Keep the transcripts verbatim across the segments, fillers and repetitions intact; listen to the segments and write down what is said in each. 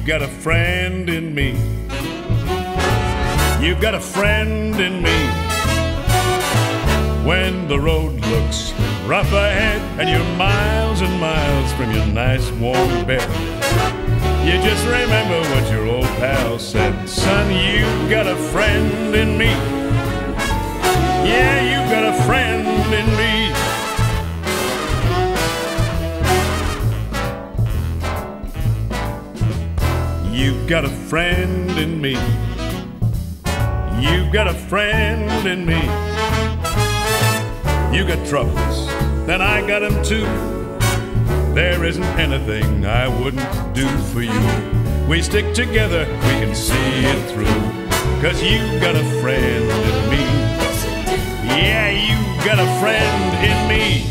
You've got a friend in me. You've got a friend in me. When the road looks rough ahead and you're miles and miles from your nice warm bed, you just remember what your old pal said. Son, you've got a friend in me. Yeah, you've got a friend in me. You've got a friend in me. You've got a friend in me. You got troubles, then I got them too. There isn't anything I wouldn't do for you. We stick together, we can see it through. Cause you've got a friend in me. Yeah, you've got a friend in me.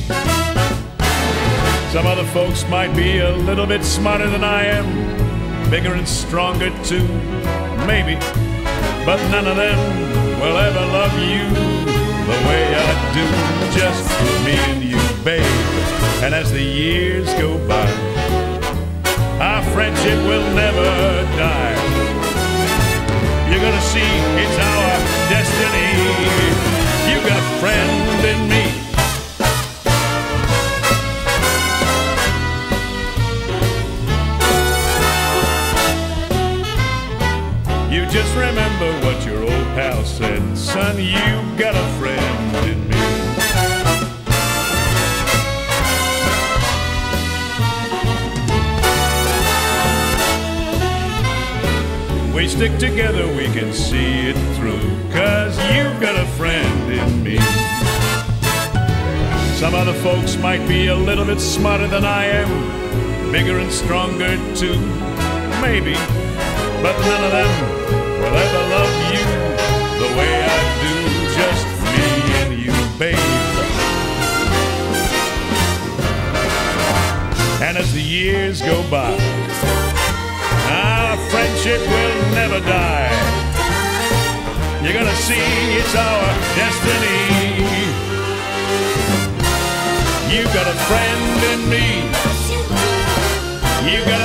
Some other folks might be a little bit smarter than I am, bigger and stronger too, maybe, but none of them will ever love you the way I do, just me and you, babe. And as the years go by, our friendship will never die. You're gonna see it's our destiny. You got a friend in me. You just remember what your old pal said. Son, you've got a friend in me. We stick together, we can see it through. Cause you've got a friend in me. Some other folks might be a little bit smarter than I am, bigger and stronger too, maybe, but none of them will ever love you the way I do, just me and you, babe. And as the years go by, our friendship will never die. You're gonna see it's our destiny. You've got a friend in me. You've got